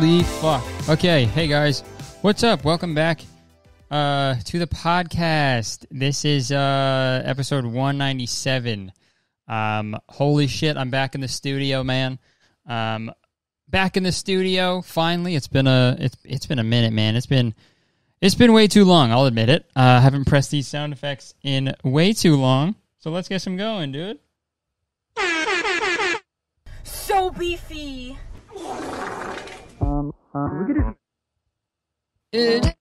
Holy fuck. Okay, hey guys. What's up? Welcome back to the podcast. This is episode 197. Holy shit, I'm back in the studio, man. Back in the studio finally. It's been a minute, man. It's been way too long, I'll admit it. I haven't pressed these sound effects in way too long. So let's get some going, dude. So beefy. Dude.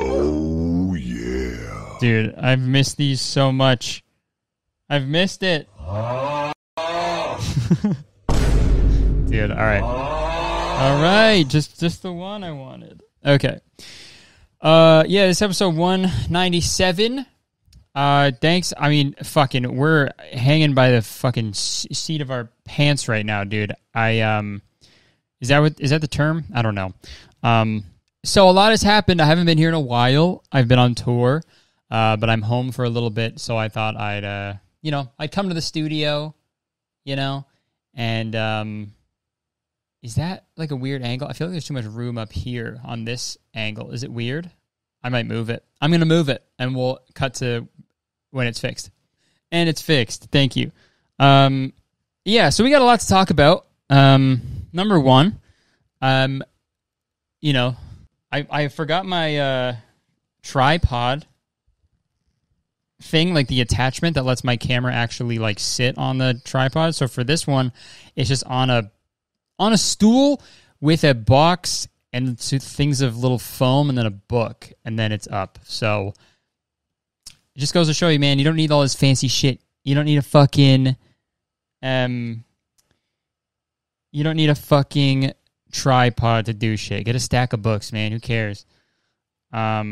Oh yeah. Dude, I've missed these so much. I've missed it. Dude, all right. All right, just the one I wanted. Okay. Yeah, this is episode 197. Thanks. I mean, fucking, we're hanging by the fucking seat of our pants right now, dude. Is that the term? I don't know. So a lot has happened. I haven't been here in a while. I've been on tour, but I'm home for a little bit. So I thought I'd come to the studio, and, is that like a weird angle? I feel like there's too much room up here on this angle. Is it weird? I might move it. I'm going to move it and we'll cut to when it's fixed. And it's fixed. Thank you. Yeah. So we got a lot to talk about. Number one, I forgot my tripod thing, like the attachment that lets my camera actually like sit on the tripod. So for this one, it's just on a stool with a box and two things of little foam and then a book, and then it's up. So it just goes to show you, man, you don't need all this fancy shit. You don't need a fucking tripod to do shit. Get a stack of books, man. Who cares? But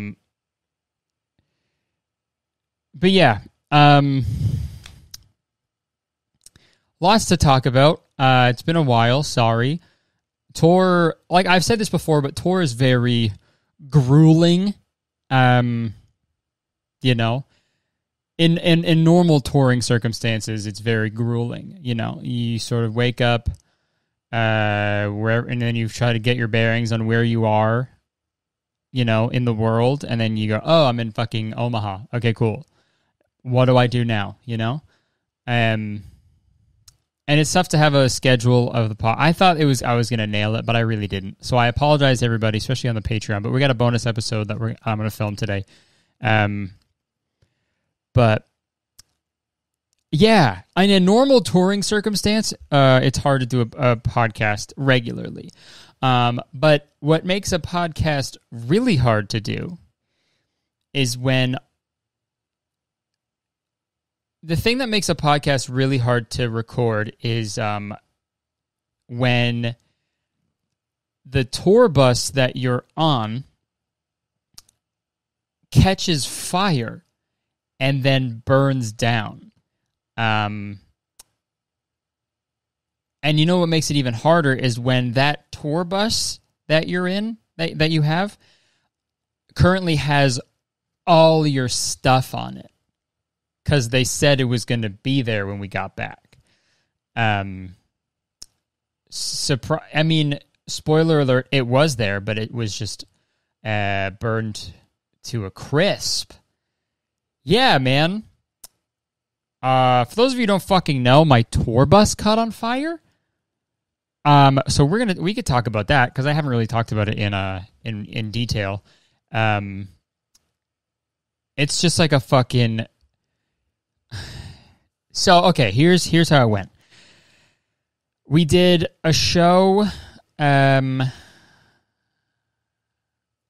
yeah, lots to talk about. It's been a while. Sorry. Tour, like I've said this before, but tour is very grueling. In normal touring circumstances, it's very grueling. You sort of wake up. And then you try to get your bearings on where you are, in the world, and then you go, oh, I'm in fucking Omaha. Okay, cool. What do I do now? And it's tough to have a schedule of the pod. I thought I was gonna nail it, but I really didn't. So I apologize to everybody, especially on the Patreon. But we got a bonus episode that I'm gonna film today. But. Yeah, in a normal touring circumstance, it's hard to do a podcast regularly. But what makes a podcast really hard to do is when... The thing that makes a podcast really hard to record is when the tour bus that you're on catches fire and then burns down. And what makes it even harder is when that tour bus that you're in, that you have, currently has all your stuff on it. Because they said it was going to be there when we got back. Spoiler alert, it was there, but it was just burned to a crisp. Yeah, man. For those of you who don't fucking know, my tour bus caught on fire. So we could talk about that because I haven't really talked about it in detail. It's just like a fucking. So okay, here's how it went. We did a show. I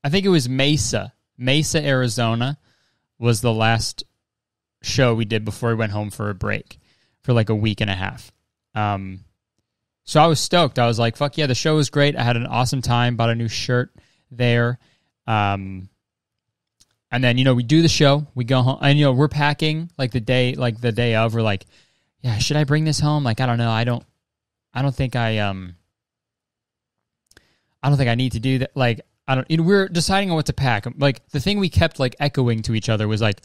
think it was Mesa, Arizona, was the last show we did before we went home for a break for like a week and a half. So I was stoked. I was like, fuck yeah, the show was great. I had an awesome time, bought a new shirt there. And then, we do the show, we go home and, we're packing like the day of, we're like, yeah, should I bring this home? Like, I don't know. I don't think I need to do that. Like, we're deciding on what to pack. Like the thing we kept like echoing to each other was like,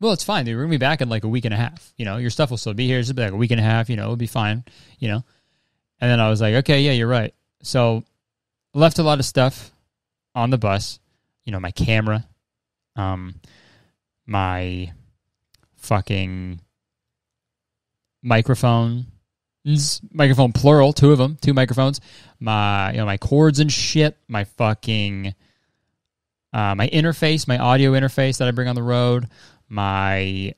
well, it's fine. We're going to be back in like a week and a half. Your stuff will still be here. It's like a week and a half. It'll be fine. And then I was like, okay, yeah, you're right. So left a lot of stuff on the bus. You know, my camera, my fucking microphone plural, two of them, two microphones, my cords and shit, my fucking, my interface, my audio interface that I bring on the road, my,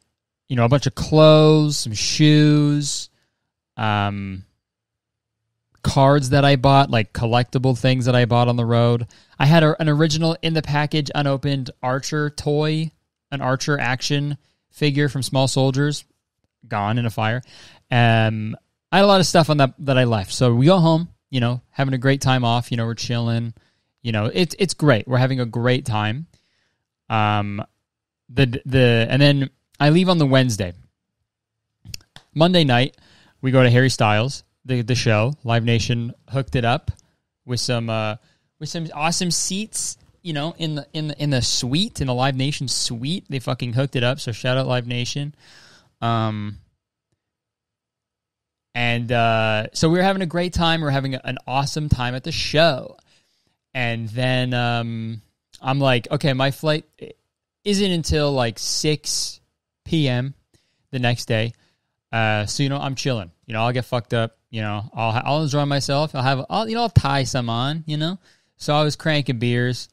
a bunch of clothes, some shoes, cards that I bought, like collectible things that I bought on the road. I had an original in the package unopened Archer toy, an Archer action figure from Small Soldiers, gone in a fire. I had a lot of stuff on that I left. So we go home, having a great time off, we're chilling, it's great. We're having a great time. And then I leave on the Wednesday. Monday night, we go to Harry Styles, the show. Live Nation hooked it up with some awesome seats, in the suite, in the Live Nation suite. They fucking hooked it up. So shout out Live Nation. So we were having a great time. We were having an awesome time at the show. And then I'm like, okay, my flight isn't until like 6 p.m. the next day. So I'm chilling. I'll get fucked up. I'll enjoy myself. I'll tie some on, So I was cranking beers.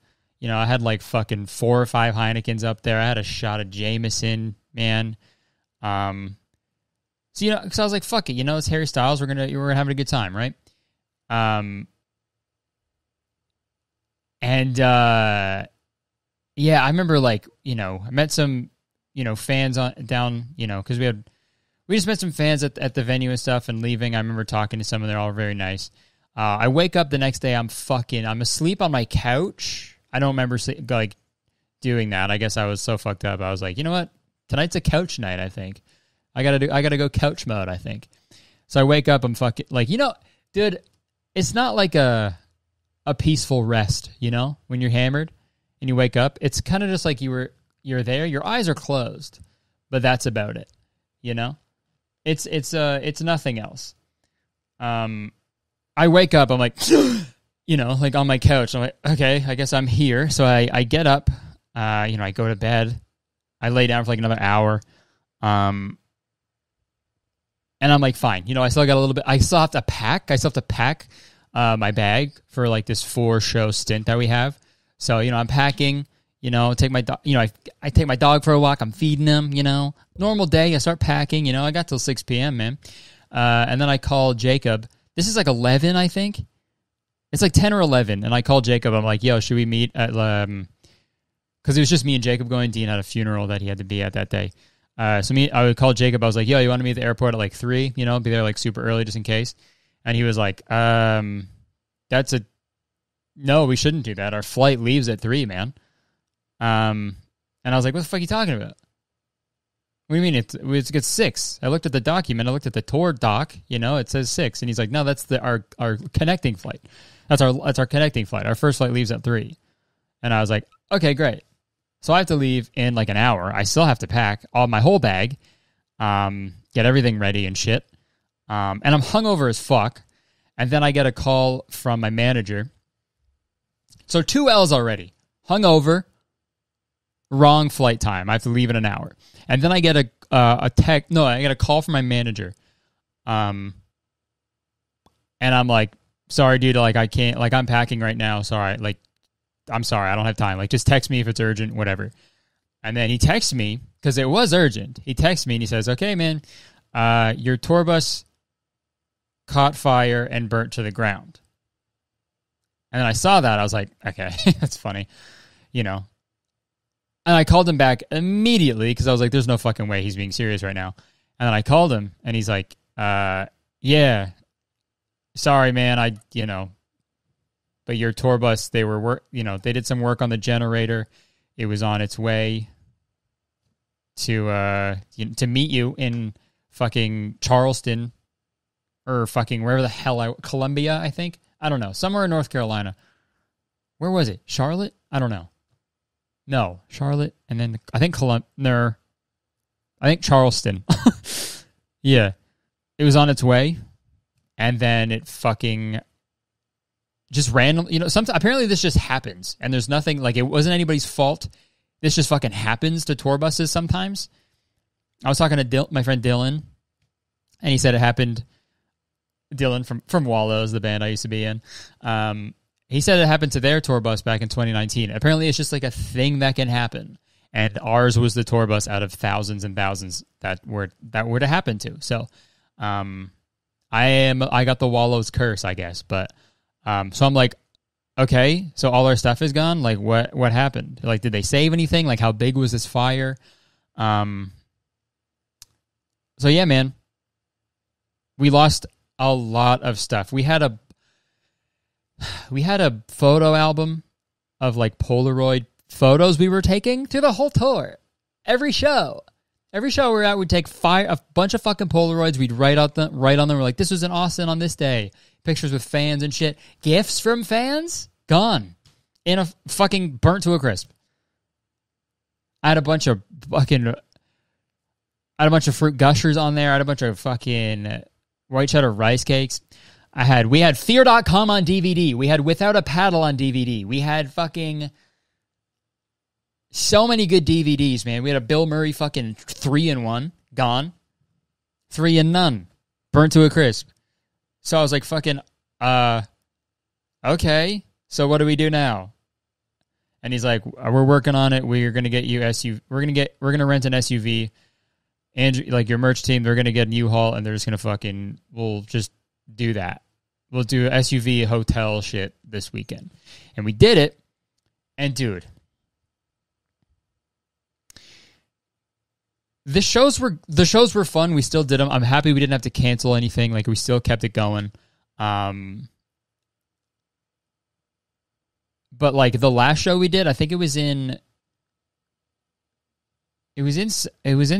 I had like fucking 4 or 5 Heinekens up there. I had a shot of Jameson, man. Because I was like, fuck it, it's Harry Styles. We're gonna have a good time, right? I remember I met some fans because we just met some fans at the venue and stuff. And leaving, I remember talking to some of them. They're all very nice. I wake up the next day. I'm asleep on my couch. I don't remember doing that. I guess I was so fucked up. I was like, you know what? Tonight's a couch night. I think. I gotta go couch mode, I think. So I wake up, I'm fucking dude, it's not like a peaceful rest, when you're hammered and you wake up. It's kind of just like you're there, your eyes are closed, but that's about it, It's nothing else. I wake up, I'm like like on my couch. I'm like, okay, I guess I'm here. So I get up, I go to bed. I lay down for like another hour. And I'm like, fine, I still got a little bit, I still have to pack, my bag for like this 4-show stint that we have. So, I'm packing, take my dog, I take my dog for a walk. I'm feeding him, normal day. I start packing, I got till 6 PM, man. And then I call Jacob. This is like 11, I think. It's like 10 or 11. And I call Jacob. I'm like, yo, should we meet at, cause it was just me and Jacob going. Dean had a funeral that he had to be at that day. I would call Jacob. I was like, yo, you want to meet at the airport at like 3, be there like super early just in case. And he was like, no, we shouldn't do that. Our flight leaves at 3, man. And I was like, what the fuck are you talking about? What do you mean? It's 6. I looked at the document. I looked at the tour doc, it says 6. And he's like, no, that's our connecting flight. That's our connecting flight. Our first flight leaves at 3. And I was like, okay, great. So I have to leave in like an hour. I still have to pack all my whole bag, get everything ready and shit. And I'm hungover as fuck. And then I get a call from my manager. So 2 L's already. Hungover, wrong flight time. I have to leave in an hour. And then I get I get a call from my manager. And I'm like, sorry, dude, I can't, I'm packing right now. Sorry, I'm sorry, I don't have time. Just text me if it's urgent, whatever. And then he texts me, because it was urgent. He texts me and he says, okay, man, your tour bus caught fire and burnt to the ground. And then I saw that. I was like, okay, that's funny, And I called him back immediately, because I was like, there's no fucking way he's being serious right now. And then I called him, and he's like, yeah, sorry, man, but your tour bus, they were they did some work on the generator. It was on its way to meet you in fucking Charleston or fucking wherever the hell Columbia, I think. I don't know. Somewhere in North Carolina. Where was it? Charlotte? I don't know. No, Charlotte, and then I think I think Charleston. Yeah. It was on its way, and then it fucking just random, you know, sometimes apparently this just happens and there's nothing, like, it wasn't anybody's fault. This just fucking happens to tour buses sometimes. I was talking to my friend Dylan, and he said it happened. Dylan from Wallows, the band I used to be in. He said it happened to their tour bus back in 2019. Apparently it's just like a thing that can happen. And ours was the tour bus out of thousands and thousands that were to happen to. So I got the Wallows curse, I guess. But so I'm like, okay, so all our stuff is gone. Like what happened? Like, did they save anything? Like, how big was this fire? So yeah, man, we lost a lot of stuff. We had a photo album of like Polaroid photos we were taking through the whole tour. Every show we were at, we'd take a bunch of fucking Polaroids. We'd write on them. We're like, this was in Austin on this day. Pictures with fans and shit. Gifts from fans gone in a fucking burnt to a crisp. I had a bunch of fucking, fruit gushers on there. I had a bunch of fucking white cheddar rice cakes. We had Fear.com on DVD. We had Without a Paddle on DVD. We had fucking so many good DVDs, man. We had a Bill Murray fucking 3-in-1 gone. 3-in-none. Burnt to a crisp. So I was like, fucking, okay. So what do we do now? And he's like, we're working on it. We're going to get you SUV. We're going to rent an SUV. And like your merch team, they're going to get an U-Haul and they're just going to fucking, we'll just do that. We'll do SUV hotel shit this weekend. And we did it. And dude, the shows were fun. We still did them. I'm happy we didn't have to cancel anything. Like, we still kept it going. But like the last show we did, I think it was in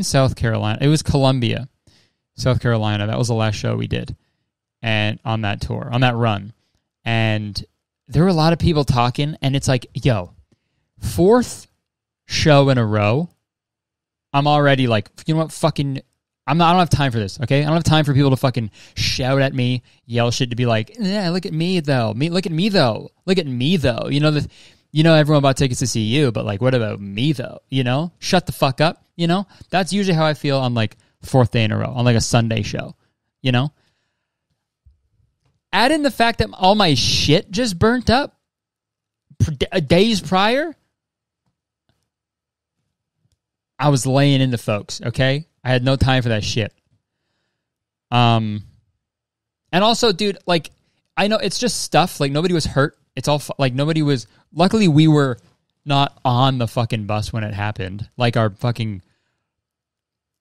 South Carolina. It was Columbia, South Carolina. That was the last show we did, and on that tour, on that run. And there were a lot of people talking, and it's like, yo, 4th show in a row, I'm already like, you know what, fucking, I don't have time for this, okay? I don't have time for people to fucking shout at me, yell shit, to be like, yeah, look at me, though. Look at me, though. You know, everyone bought tickets to see you, but like, what about me though? You know, shut the fuck up. You know, that's usually how I feel on like 4th day in a row, on like a Sunday show. You know, add in the fact that all my shit just burnt up days prior. I was laying into folks. Okay, I had no time for that shit. And also, dude, like, I know it's just stuff. Like, nobody was hurt. It's all like nobody was. Luckily, we were not on the fucking bus when it happened. Like, our fucking,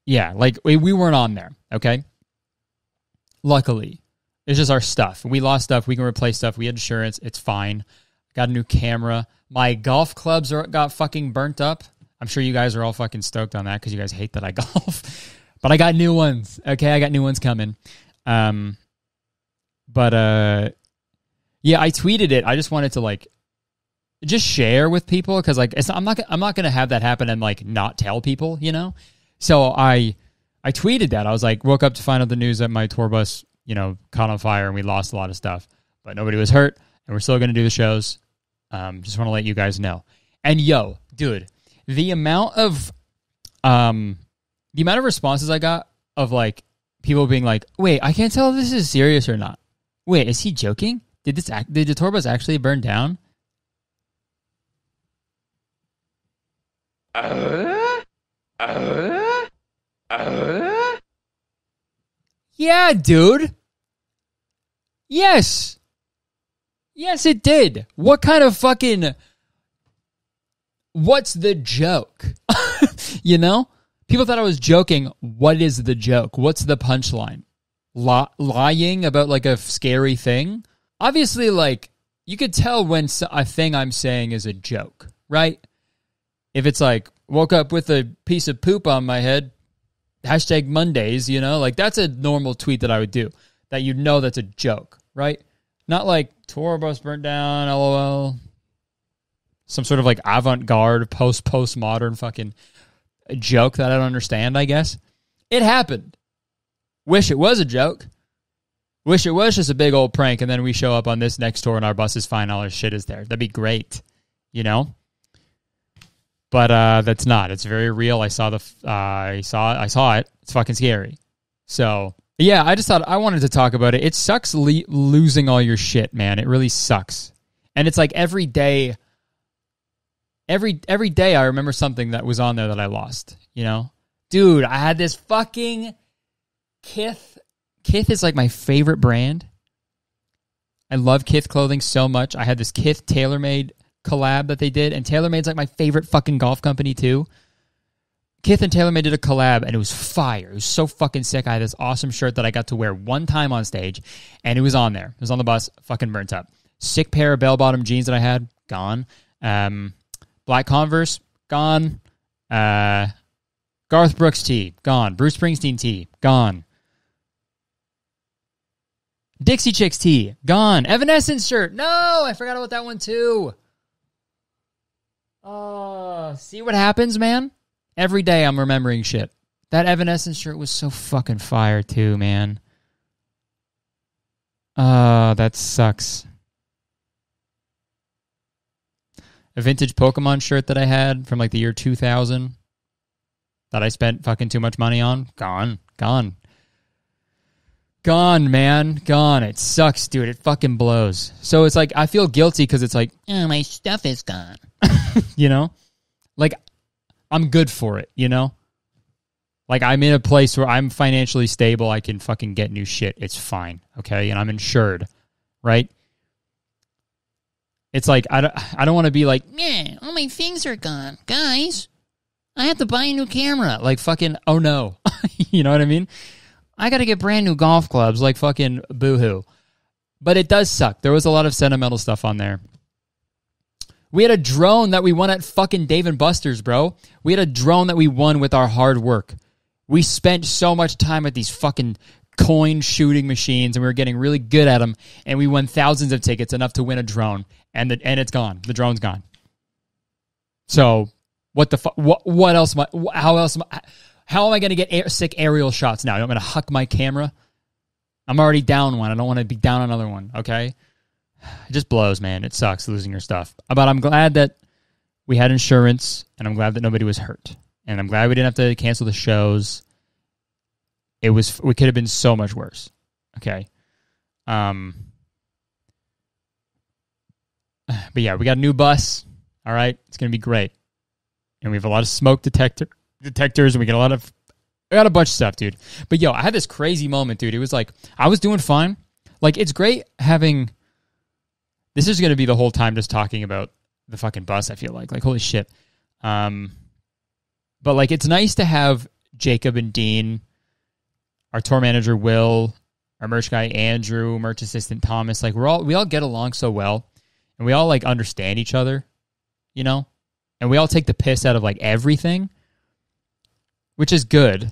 yeah, like we weren't on there. Okay. Luckily, it's just our stuff. We lost stuff. We can replace stuff. We had insurance. It's fine. Got a new camera. My golf clubs got fucking burnt up. I'm sure you guys are all fucking stoked on that because you guys hate that I golf, but I got new ones. Okay. I got new ones coming. Yeah, I tweeted it. I just wanted to like just share with people because like it's not, I'm not gonna have that happen and like not tell people, you know. So I tweeted that. I was like, woke up to find out the news that my tour bus, you know, caught on fire and we lost a lot of stuff, but nobody was hurt and we're still gonna do the shows. Just want to let you guys know. And yo, dude, the amount of responses I got of like people being like, wait, I can't tell if this is serious or not. Wait, is he joking? Did the tour bus actually burn down? Yeah, dude. Yes. Yes, it did. What kind of fucking... What's the joke? You know? People thought I was joking. What is the joke? What's the punchline? Lying about like a scary thing? Obviously, like, you could tell when a thing I'm saying is a joke, right? If it's like, woke up with a piece of poop on my head, hashtag Mondays, you know? Like, that's a normal tweet that I would do, that you know that's a joke, right? Not like, tour bus burnt down, lol. Some sort of, like, avant-garde, postmodern fucking joke that I don't understand, I guess. It happened. Wish it was a joke. Wish it was just a big old prank, and then we show up on this next tour, and our bus is fine. All our shit is there. That'd be great, you know. But that's not. It's very real. I saw the. I saw it. It's fucking scary. So yeah, I just thought I wanted to talk about it. It sucks losing all your shit, man. It really sucks, and it's like every day. Every day, I remember something that was on there that I lost. You know, dude, I had this fucking Kith. Kith is like my favorite brand. I love Kith clothing so much. I had this Kith Taylormade collab that they did, and Taylormade's like my favorite fucking golf company too. Kith and Taylormade did a collab, and it was fire. It was so fucking sick. I had this awesome shirt that I got to wear one time on stage, and it was on there. It was on the bus, fucking burnt up. Sick pair of bell-bottom jeans that I had, gone. Black Converse, gone. Garth Brooks tee, gone. Bruce Springsteen tee, gone. Dixie Chicks tee, gone. Evanescence shirt. No, I forgot about that one too. Oh, see what happens, man? Every day I'm remembering shit. That Evanescence shirt was so fucking fire too, man. That sucks. A vintage Pokemon shirt that I had from like the year 2000 that I spent fucking too much money on. Gone. Gone. Gone, man. Gone. It sucks, dude. It fucking blows. So it's like, I feel guilty because it's like, oh, my stuff is gone. You know? Like, I'm good for it, you know? Like, I'm in a place where I'm financially stable. I can fucking get new shit. It's fine, okay? And I'm insured, right? It's like, I don't want to be like, yeah, all my things are gone. Guys, I have to buy a new camera. Like, fucking, oh, no. You know what I mean? I got to get brand new golf clubs, like fucking boohoo. But it does suck. There was a lot of sentimental stuff on there. We had a drone that we won at fucking Dave & Buster's, bro. We had a drone that we won with our hard work. We spent so much time at these fucking coin shooting machines, and we were getting really good at them, and we won thousands of tickets, enough to win a drone, and it's gone. The drone's gone. So what the fuck? What else? How am I going to get sick aerial shots now? I'm going to huck my camera. I'm already down one. I don't want to be down another one, okay? It just blows, man. It sucks losing your stuff. But I'm glad that we had insurance, and I'm glad that nobody was hurt. And I'm glad we didn't have to cancel the shows. We could have been so much worse, okay? But yeah, we got a new bus, all right? It's going to be great. And we have a lot of smoke detectors, and we get I got a bunch of stuff, dude. But yo, I had this crazy moment, dude. It was like, I was doing fine. Like, it's great having, this is going to be the whole time just talking about the fucking bus, I feel like. Like, holy shit. But like, it's nice to have Jacob and Dean, our tour manager, Will, our merch guy, Andrew, merch assistant, Thomas. Like, we all get along so well, and we all like understand each other, you know, and we all take the piss out of like everything. Which is good,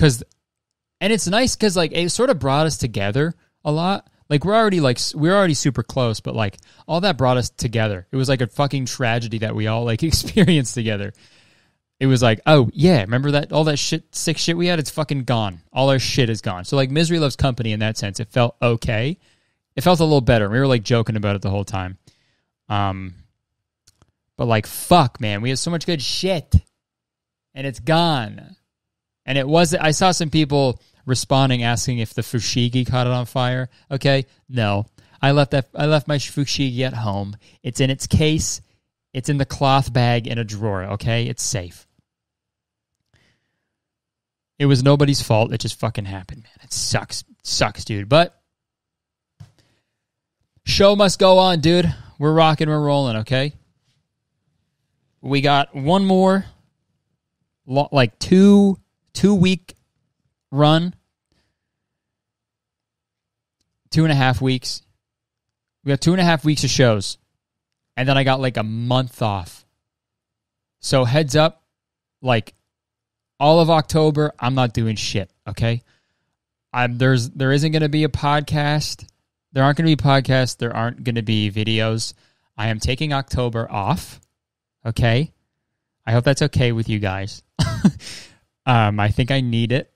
and it's nice because like it sort of brought us together a lot. Like we're already super close, but like all that brought us together. It was like a fucking tragedy that we all like experienced together. It was like, oh yeah, remember that all that shit, sick shit we had? It's fucking gone. All our shit is gone. So like misery loves company in that sense. It felt okay. It felt a little better. We were like joking about it the whole time. But like fuck, man, we had so much good shit. And it's gone. And it was, I saw some people responding, asking if the Fushigi caught it on fire. Okay, no. I left my Fushigi at home. It's in its case. It's in the cloth bag in a drawer, okay? It's safe. It was nobody's fault. It just fucking happened, man. It sucks. It sucks, dude. But show must go on, dude. We're rocking, we're rolling, okay? We got one more like two-week run, 2.5 weeks. We got 2.5 weeks of shows, and then I got like a month off. So heads up, like all of October, I'm not doing shit. Okay, there isn't going to be a podcast. There aren't going to be podcasts. There aren't going to be videos. I am taking October off. Okay. I hope that's okay with you guys. I think I need it.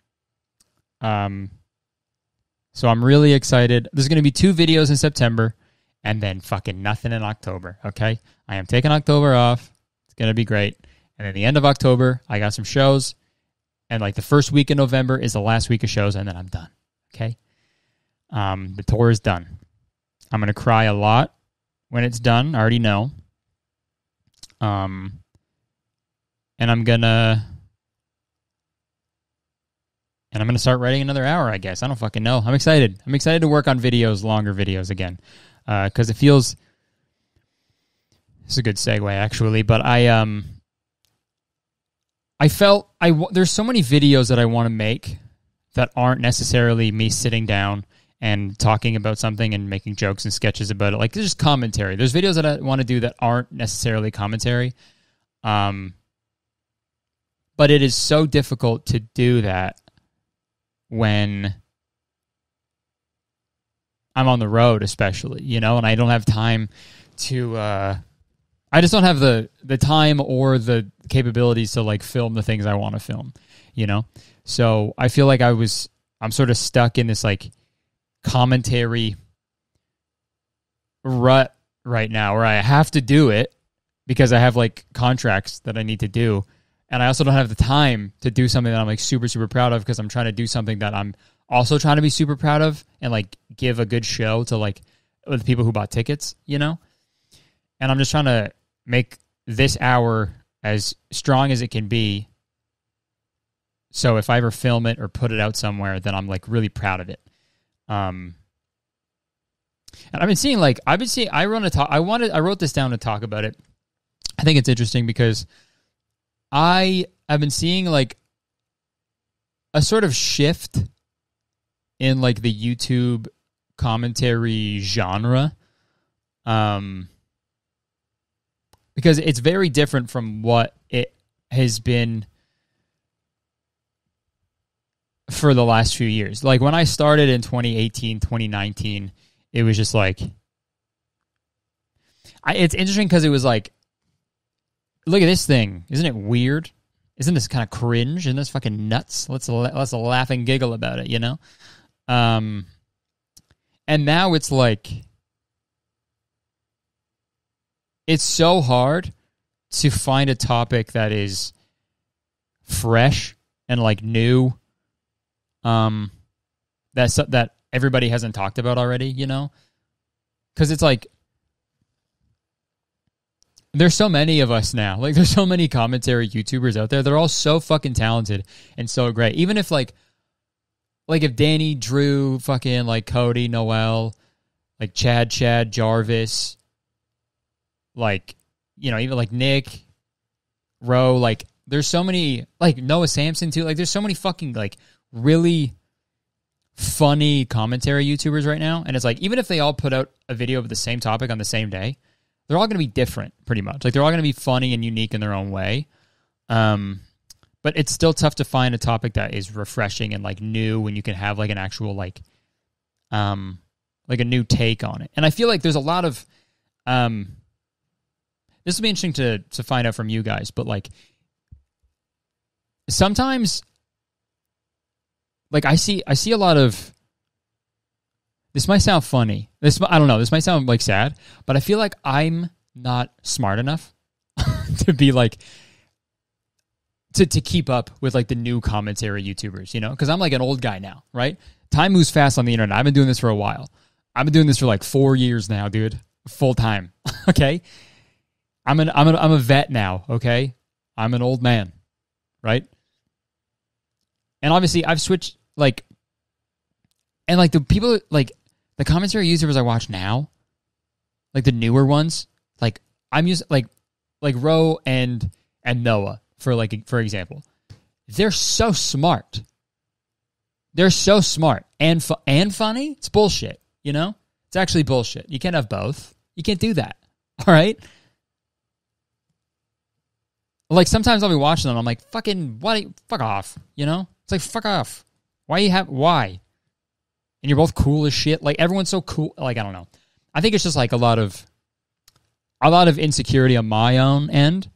So I'm really excited. There's going to be 2 videos in September and then fucking nothing in October, okay? I am taking October off. It's going to be great. And at the end of October, I got some shows. And like the first week in November is the last week of shows, and then I'm done, okay? The tour is done. I'm going to cry a lot when it's done. I already know. And I'm going to start writing another hour, I guess. I don't fucking know. I'm excited. I'm excited to work on videos, longer videos again. Because it feels... It's a good segue, actually. But I felt... there's so many videos that I want to make that aren't necessarily me sitting down and talking about something and making jokes and sketches about it. Like, there's just commentary. There's videos that I want to do that aren't necessarily commentary. But it is so difficult to do that when I'm on the road, especially, you know, and I don't have time to, I just don't have the time or the capabilities to like film the things I want to film, you know? So I feel like I'm sort of stuck in this like commentary rut right now where I have to do it because I have like contracts that I need to do. And I also don't have the time to do something that I'm like super, super proud of because I'm trying to do something that I'm also trying to be super proud of and like give a good show to like the people who bought tickets, you know? And I'm just trying to make this hour as strong as it can be. So if I ever film it or put it out somewhere, then I'm like really proud of it. And I've been seeing like, I wrote this down to talk about it. I think it's interesting because I have been seeing like a sort of shift in like the YouTube commentary genre, because it's very different from what it has been for the last few years. Like when I started in 2018, 2019, it was just like, it's interesting because it was like, look at this thing. Isn't it weird? Isn't this kind of cringe? Isn't this fucking nuts? Let's laugh and giggle about it, you know? And now it's like... It's so hard to find a topic that is fresh and, like, new. That everybody hasn't talked about already, you know? Because it's like... There's so many of us now. Like, there's so many commentary YouTubers out there. They're all so fucking talented and so great. Even if, like if Danny, Drew, fucking, like, Cody, Noel, like, Chad, Jarvis, like, you know, even, like, Nick, Roe, like, there's so many, like, Noah Sampson, too. Like, there's so many fucking, like, really funny commentary YouTubers right now. And it's like, even if they all put out a video of the same topic on the same day, they're all going to be different, pretty much. Like, they're all going to be funny and unique in their own way. But it's still tough to find a topic that is refreshing and, like, new when you can have, like, an actual, like a new take on it. And I feel like there's a lot of... this will be interesting to find out from you guys, but, like, sometimes... Like, I see a lot of... This might sound funny. I don't know. This might sound like sad, but I feel like I'm not smart enough to be like, to keep up with like the new commentary YouTubers, you know? Cause I'm like an old guy now, right? Time moves fast on the internet. I've been doing this for a while. I've been doing this for like 4 years now, dude, full time. Okay. I'm a vet now. Okay. I'm an old man. Right. And obviously I've switched like, and like the people like, the commentary YouTubers I watch now, like the newer ones, like I'm used like Ro and Noah for example, they're so smart. They're so smart and funny. It's bullshit, you know. It's actually bullshit. You can't have both. You can't do that. All right. Like sometimes I'll be watching them. I'm like fucking what? Fuck off. You know. It's like fuck off. Why? And you're both cool as shit. Like, everyone's so cool. Like, I don't know. I think it's just, like, a lot of insecurity on my own end.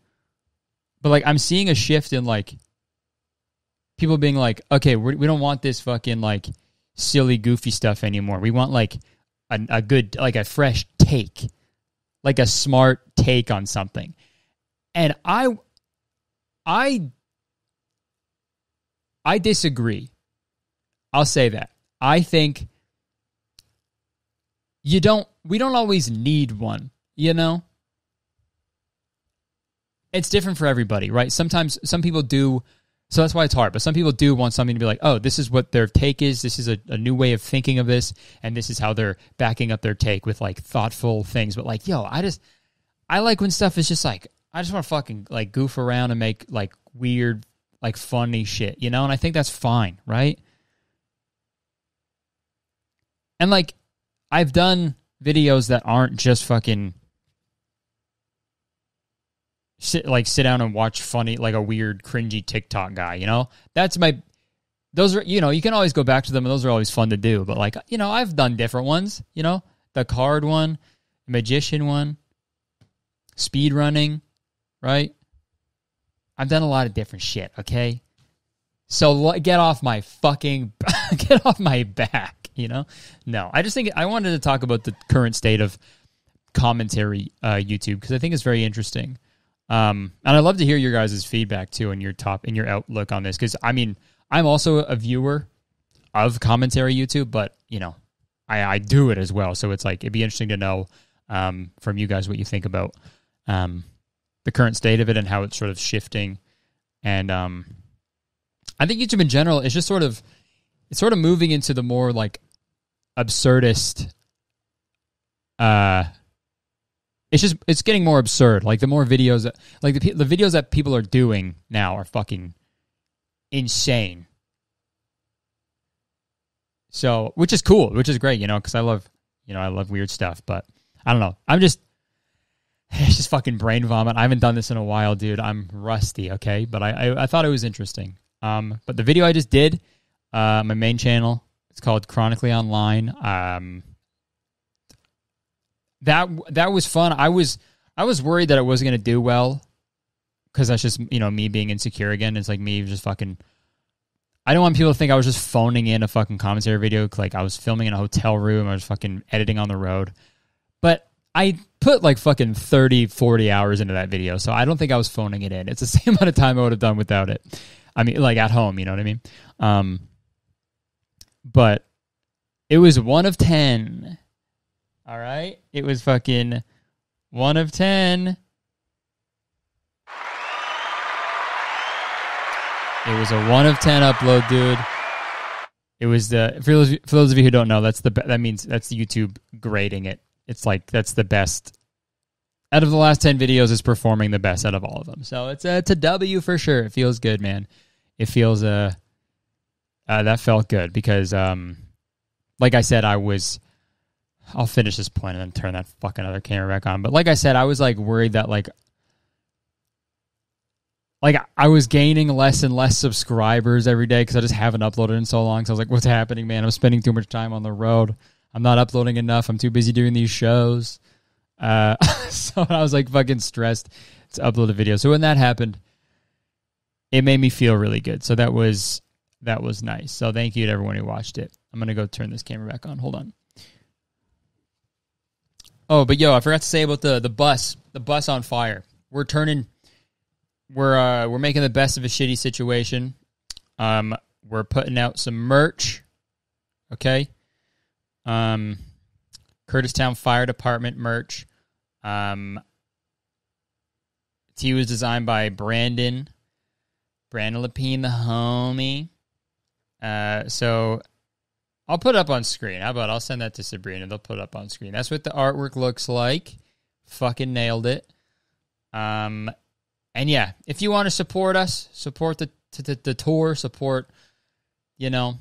But, like, I'm seeing a shift in, like, people being like, okay, we don't want this fucking, like, silly, goofy stuff anymore. We want like a good, like a fresh take, like a smart take on something. And I disagree. I'll say that. I think we don't always need one, you know? It's different for everybody, right? Sometimes some people do, so that's why it's hard, but some people do want something to be like, oh, this is what their take is. This is a new way of thinking of this, and this is how they're backing up their take with like thoughtful things. But like, yo, I like when stuff is just like, I just want to fucking like goof around and make like weird, like funny shit, you know? And I think that's fine, right? And like, I've done videos that aren't just fucking sit down and watch funny, like a weird, cringy TikTok guy, you know? Those are, you know, you can always go back to them, and those are always fun to do. But like, you know, I've done different ones, you know? The card one, magician one, speed running, right? I've done a lot of different shit, okay? So get off my back, you know? No, I just think I wanted to talk about the current state of commentary YouTube, because I think it's very interesting. And I'd love to hear your guys' feedback too, and your outlook on this. Because I mean, I'm also a viewer of commentary YouTube, but you know, I do it as well. So it's like, it'd be interesting to know, from you guys, what you think about, the current state of it and how it's sort of shifting. And, I think YouTube in general is just sort of moving into the more like absurdist, it's getting more absurd. Like the more videos that, like the videos that people are doing now are fucking insane. So, which is cool, which is great, you know, because I love weird stuff. But I don't know. It's just fucking brain vomit. I haven't done this in a while, dude. I'm rusty, okay? But I thought it was interesting. But the video I just did, my main channel, it's called Chronically Online. That was fun. I was worried that it wasn't going to do well, because that's just, you know, me being insecure again. It's like me just fucking, I don't want people to think I was just phoning in a fucking commentary video. Like I was filming in a hotel room. I was fucking editing on the road. But I put like fucking 30, 40 hours into that video. So I don't think I was phoning it in. It's the same amount of time I would have done without it. I mean, like at home, you know what I mean? But it was 1 of 10. All right, it was fucking 1 of 10. It was a 1 of 10 upload, dude. It was the for those of you who don't know, that means that's YouTube grading it. It's like that's the best out of the last 10 videos. Is performing the best out of all of them. So it's a W for sure. It feels good, man. It feels that felt good because like I said, I'll finish this point and then turn that fucking other camera back on. But like I said, I was like worried that like I was gaining less and less subscribers every day because I just haven't uploaded in so long. So I was like, what's happening, man? I'm spending too much time on the road. I'm not uploading enough. I'm too busy doing these shows. So I was like fucking stressed to upload a video. So when that happened, it made me feel really good. So that was nice. So thank you to everyone who watched it. I'm going to go turn this camera back on. Hold on. Oh, but yo, I forgot to say about the bus on fire. We're making the best of a shitty situation. We're putting out some merch, okay? Curtistown Fire Department merch. T was designed by Brandon Lapine, the homie. So I'll put it up on screen. How about I'll send that to Sabrina. They'll put it up on screen. That's what the artwork looks like. Fucking nailed it. And yeah, if you want to support us, support the tour, support, you know,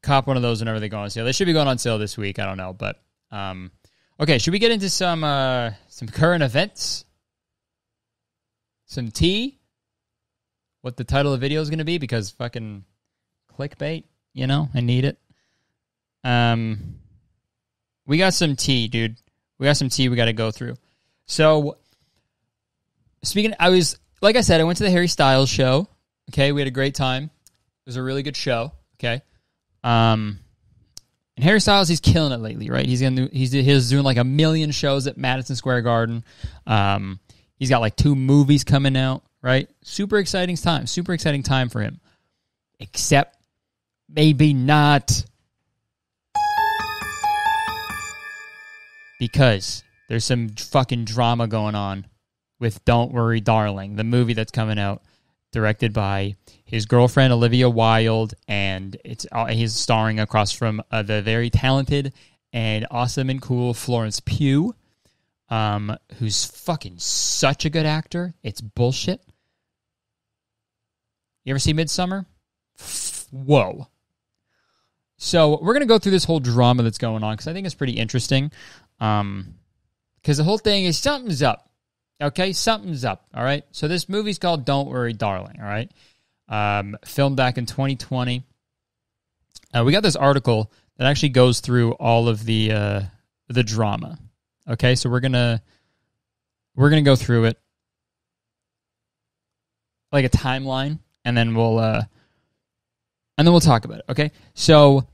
cop one of those whenever they go on sale. They should be going on sale this week. I don't know, but okay. Should we get into some current events? Some tea? What the title of the video is going to be, because fucking clickbait, you know, I need it. We got some tea, dude. We got some tea we got to go through. So, like I said, I went to the Harry Styles show. Okay, we had a great time. It was a really good show. Okay, And Harry Styles, he's killing it lately, right? He's doing like a million shows at Madison Square Garden. He's got like 2 movies coming out, right? Super exciting time for him. Except maybe not, because there's some fucking drama going on with Don't Worry Darling, the movie that's coming out, directed by his girlfriend Olivia Wilde, and he's starring across from the very talented and awesome and cool Florence Pugh, who's fucking such a good actor. It's bullshit. You ever see Midsommar? Whoa. So we're going to go through this whole drama that's going on because I think it's pretty interesting. Because the whole thing is something's up. Okay, something's up, all right? So this movie's called Don't Worry Darling, all right? Filmed back in 2020. We got this article that actually goes through all of the drama. Okay, so we're gonna go through it like a timeline, and then we'll talk about it. Okay, so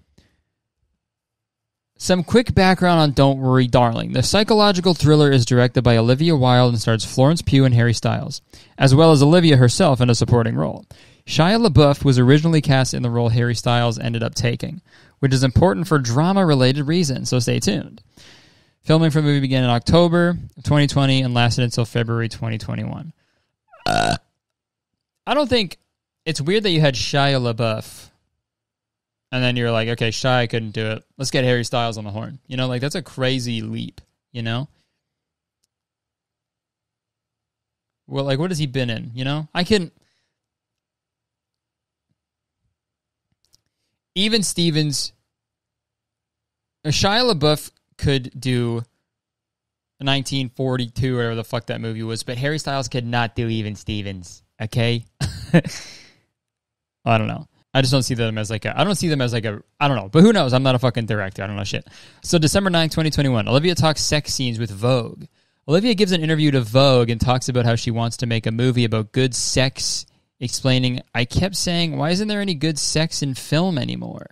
some quick background on Don't Worry, Darling. The psychological thriller is directed by Olivia Wilde and stars Florence Pugh and Harry Styles, as well as Olivia herself in a supporting role. Shia LaBeouf was originally cast in the role Harry Styles ended up taking, which is important for drama-related reasons, so stay tuned. Filming for the movie began in October 2020 and lasted until February 2021. I don't think... It's weird that you had Shia LaBeouf... And then you're like, okay, Shia couldn't do it. Let's get Harry Styles on the horn. You know, like, that's a crazy leap, you know? Well, like, what has he been in, you know? Even Stevens... Shia LaBeouf could do 1942, whatever the fuck that movie was, but Harry Styles could not do Even Stevens, okay? I don't know. I just don't see them as like a... I don't know. But who knows? I'm not a fucking director. I don't know shit. So December 9, 2021, Olivia talks sex scenes with Vogue. Olivia gives an interview to Vogue and talks about how she wants to make a movie about good sex, explaining, I kept saying, why isn't there any good sex in film anymore?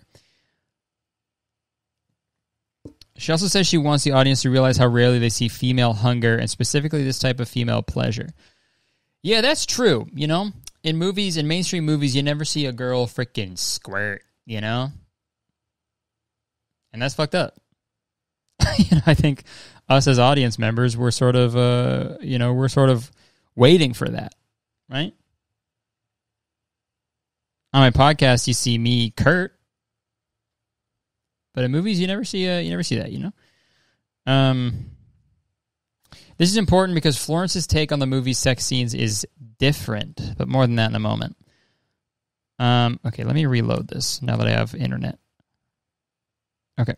She also says she wants the audience to realize how rarely they see female hunger and specifically this type of female pleasure. Yeah, that's true, you know? In mainstream movies, you never see a girl freaking squirt, you know? And that's fucked up. You know, I think us as audience members, we're sort of, we're sort of waiting for that, right? On my podcast, you see me, Kurt. But in movies, you never see that, you know? This is important because Florence's take on the movie's sex scenes is different, but more than that in a moment. Okay, let me reload this now that I have internet. Okay.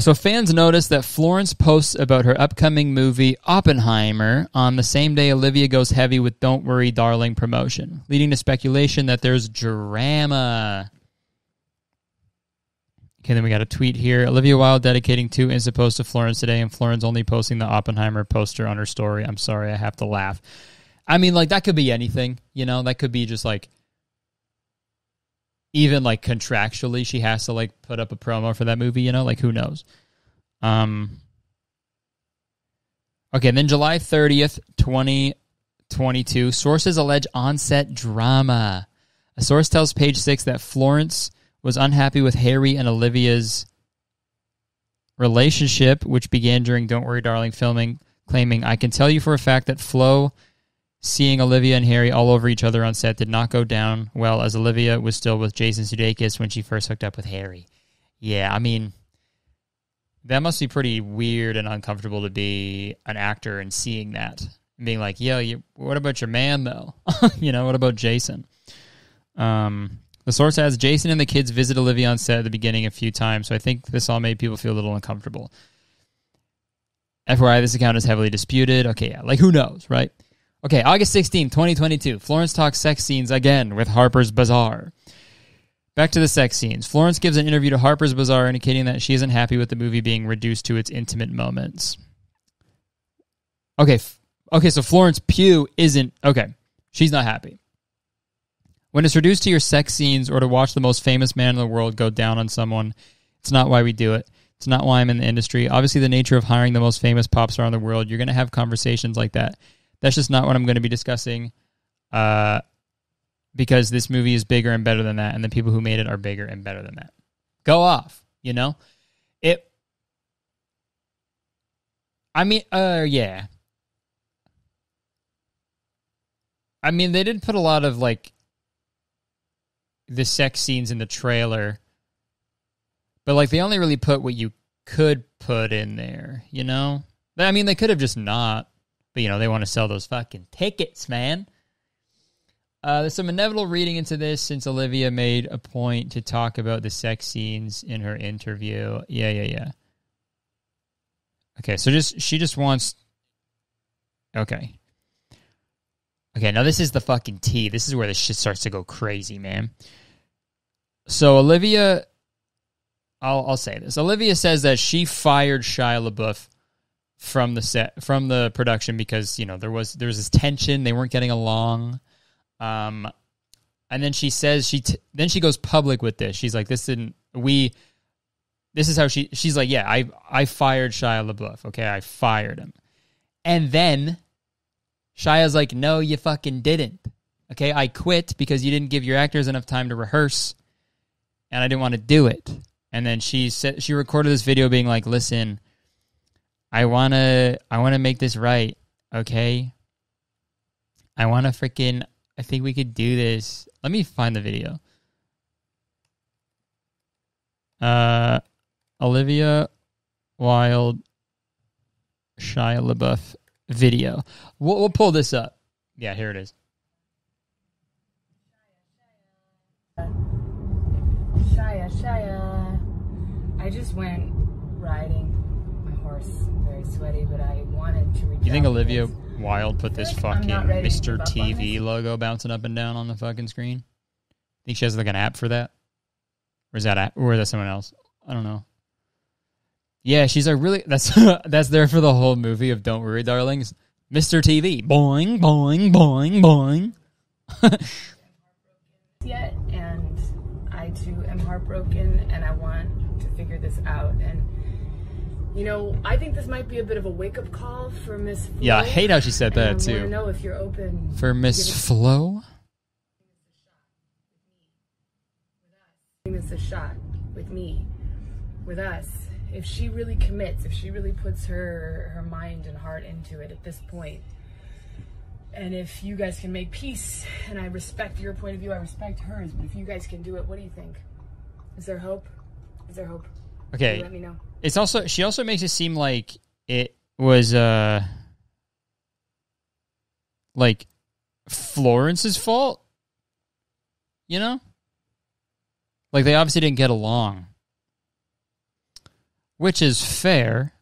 So fans noticed that Florence posts about her upcoming movie Oppenheimer on the same day Olivia goes heavy with Don't Worry Darling promotion, leading to speculation that there's drama. Okay, then we got a tweet here. Olivia Wilde dedicating 2 Insta posts to Florence today, and Florence only posting the Oppenheimer poster on her story. I'm sorry, I have to laugh. I mean, like, that could be anything, you know? That could be just, like, even, like, contractually she has to, like, put up a promo for that movie, you know? Like, who knows? Okay, then July 30th, 2022, sources allege on-set drama. A source tells Page Six that Florence was unhappy with Harry and Olivia's relationship, which began during Don't Worry Darling filming, claiming, I can tell you for a fact that Flo seeing Olivia and Harry all over each other on set did not go down well, as Olivia was still with Jason Sudeikis when she first hooked up with Harry. Yeah, I mean, that must be pretty weird and uncomfortable to be an actor and seeing that. And being like, yo, what about your man, though? You know, what about Jason? The source adds, Jason and the kids visit Olivia on set at the beginning a few times, so I think this all made people feel a little uncomfortable. FYI, this account is heavily disputed. Okay, yeah, like, who knows, right? Okay, August 16, 2022, Florence talks sex scenes again with Harper's Bazaar. Back to the sex scenes. Florence gives an interview to Harper's Bazaar indicating that she isn't happy with the movie being reduced to its intimate moments. Okay, so Florence Pugh isn't... Okay, she's not happy. When it's reduced to your sex scenes or to watch the most famous man in the world go down on someone, it's not why we do it. It's not why I'm in the industry. Obviously, the nature of hiring the most famous pop star in the world, you're going to have conversations like that. That's just not what I'm going to be discussing because this movie is bigger and better than that, and the people who made it are bigger and better than that. Go off, you know? Yeah. I mean, they didn't put a lot of, like, the sex scenes in the trailer, but, like, they only really put what you could put in there, you know? I mean, they could have just not, but, you know, they want to sell those fucking tickets, man. There's some inevitable reading into this since Olivia made a point to talk about the sex scenes in her interview. Yeah. Okay, so she just wants... Okay. Okay, now this is the fucking tea. This is where this shit starts to go crazy, man. So Olivia... I'll say this. Olivia says that she fired Shia LaBeouf from the production because, you know, there was this tension. They weren't getting along. And then she says then she goes public with this. She's like, this is how she's like, yeah, I fired Shia LaBeouf. Okay. I fired him. And then Shia's like, no, you fucking didn't. Okay. I quit because you didn't give your actors enough time to rehearse and I didn't want to do it. And then she said, she recorded this video being like, listen, I want to make this right. Okay. I think we could do this. Let me find the video. Olivia Wilde, Shia LaBeouf video. We'll pull this up. Yeah, here it is. Shia. I just went riding my horse, very sweaty, but I wanted to reach. You think Olivia Wilde put this fucking Mr. TV logo bouncing up and down on the fucking screen? Think she has like an app for that? Or is that someone else? I don't know. Yeah, she's like, really? That's there for the whole movie of Don't Worry Darling. Mr. TV. Boing, boing, boing, boing. Yet, and I too am heartbroken and I want to figure this out. And you know, I think this might be a bit of a wake-up call for Miss Flo. Yeah, I hate how she said that, too. I want to know if you're open. For Miss Flo? It's a shot with me, with us. If she really commits, if she really puts her mind and heart into it at this point, and if you guys can make peace, and I respect your point of view, I respect hers, but if you guys can do it, what do you think? Is there hope? Is there hope? Okay. Can you let me know? It's also, she also makes it seem like it was, like Florence's fault, you know? Like, they obviously didn't get along, which is fair,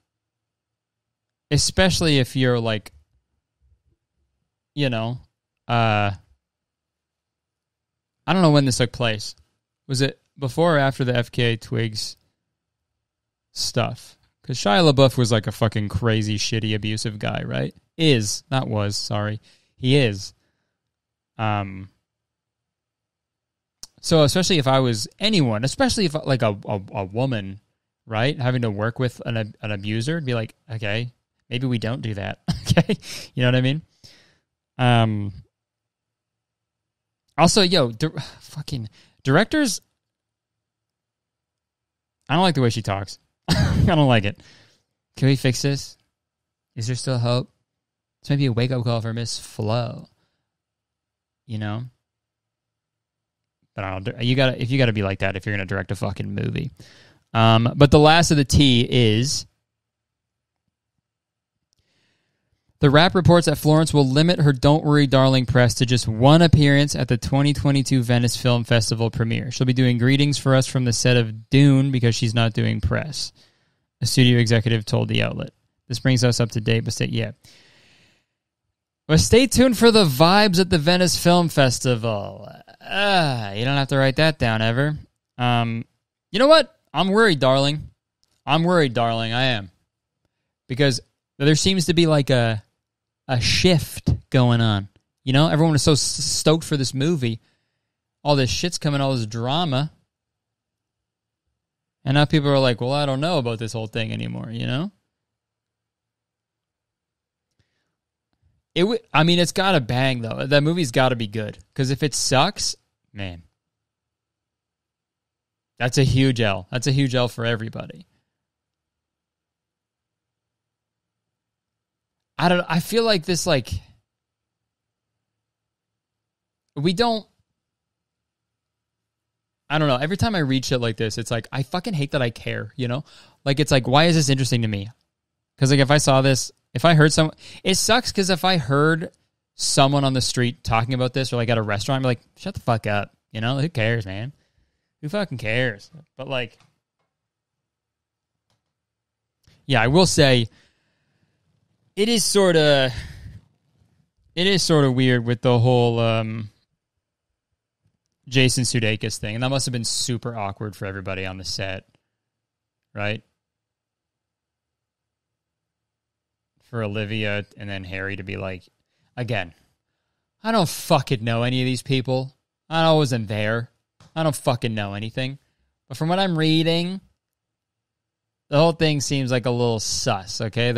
especially if you're, like, you know, I don't know when this took place. Was it before or after the FKA Twigs stuff? Because Shia LaBeouf was, like, a fucking crazy, shitty, abusive guy, right? Is. Not was, sorry. He is. So especially if I was anyone, especially if like a woman, right, having to work with an abuser, be like, okay, maybe we don't do that, okay? You know what I mean? Also, yo, fucking directors, I don't like the way she talks. I don't like it. Can we fix this? Is there still hope? It's maybe a wake-up call for Miss Flo, you know? But I don't, you gotta be like that if you're gonna direct a fucking movie. But the last of the tea is the rap reports that Florence will limit her Don't Worry Darling press to just one appearance at the 2022 Venice Film Festival premiere. She'll be doing greetings for us from the set of Dune because she's not doing press, a studio executive told the outlet. This brings us up to date, but stay tuned for the vibes at the Venice Film Festival. You don't have to write that down ever. You know what? I'm worried, darling. I'm worried, darling. I am. Because there seems to be like a shift going on. You know, everyone is so stoked for this movie. all this shit's coming, all this drama. And now people are like, well, I don't know about this whole thing anymore, you know? I mean, it's got to bang, though. That movie's got to be good. Because if it sucks, man, that's a huge L. That's a huge L for everybody. I don't know. I feel like this, like, we don't, I don't know. Every time I read shit like this, it's like, I fucking hate that I care, you know? Like, it's like, why is this interesting to me? Because, like, if I saw this, if I heard someone, it sucks because if I heard someone on the street talking about this or, like, at a restaurant, I'd be like, shut the fuck up, you know? Who cares, man? Who fucking cares? But, like, yeah, I will say, it is sort of weird with the whole Jason Sudeikis thing, and that must have been super awkward for everybody on the set, right? For Olivia and then Harry to be like, again, I don't fucking know any of these people. I wasn't there. I don't fucking know anything. But from what I'm reading, the whole thing seems like a little sus, okay?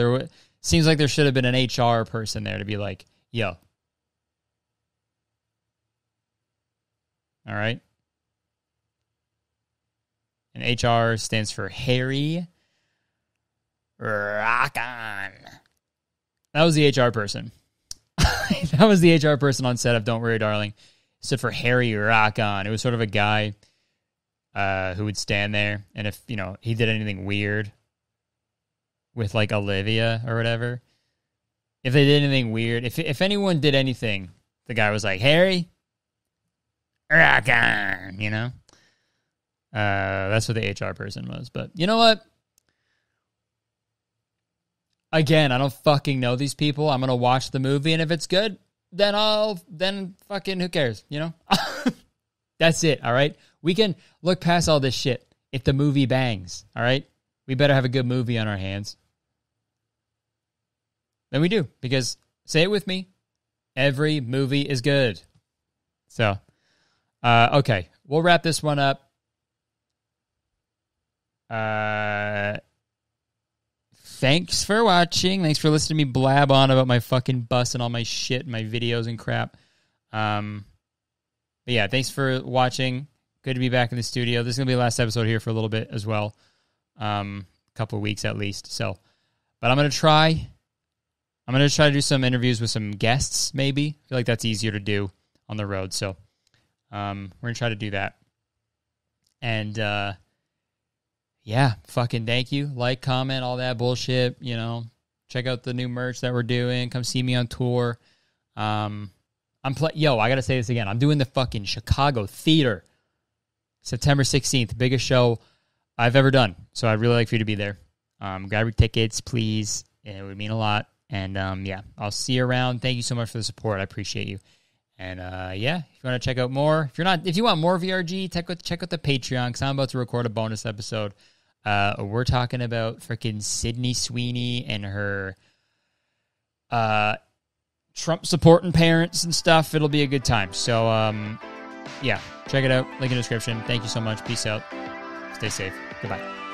Seems like there should have been an HR person there to be like, yo. All right. And HR stands for Harry. Rock on. That was the HR person. That was the HR person on set of Don't Worry Darling. It stood for Harry Rock On. It was sort of a guy who would stand there. And if, you know, he did anything weird with, like, Olivia or whatever. If they did anything weird, if anyone did anything, the guy was like, Harry, rock on, you know? That's what the HR person was. But you know what? Again, I don't fucking know these people. I'm going to watch the movie, and if it's good, then fucking who cares, you know? That's it, all right? We can look past all this shit if the movie bangs, all right? We better have a good movie on our hands. Then we do, because, say it with me, every movie is good. So, okay, we'll wrap this one up. Thanks for watching. Thanks for listening to me blab on about my fucking bus and all my shit and my videos and crap. But yeah, thanks for watching. Good to be back in the studio. This is going to be the last episode here for a little bit as well. Couple of weeks at least. So, but I'm going to try to do some interviews with some guests. Maybe I feel like that's easier to do on the road. So, we're going to try to do that. And, yeah, fucking thank you. Like, comment, all that bullshit, you know, check out the new merch that we're doing. Come see me on tour. Yo, I got to say this again. I'm doing the fucking Chicago Theater, September 16th, biggest show I've ever done. So I'd really like for you to be there. Grab your tickets, please. It would mean a lot. And yeah, I'll see you around. Thank you so much for the support. I appreciate you. And yeah, if you want to check out more, if you want more VRG, check out the Patreon, because I'm about to record a bonus episode. We're talking about freaking Sydney Sweeney and her Trump supporting parents and stuff. It'll be a good time. So yeah, check it out. Link in the description. Thank you so much. Peace out. Stay safe. Goodbye.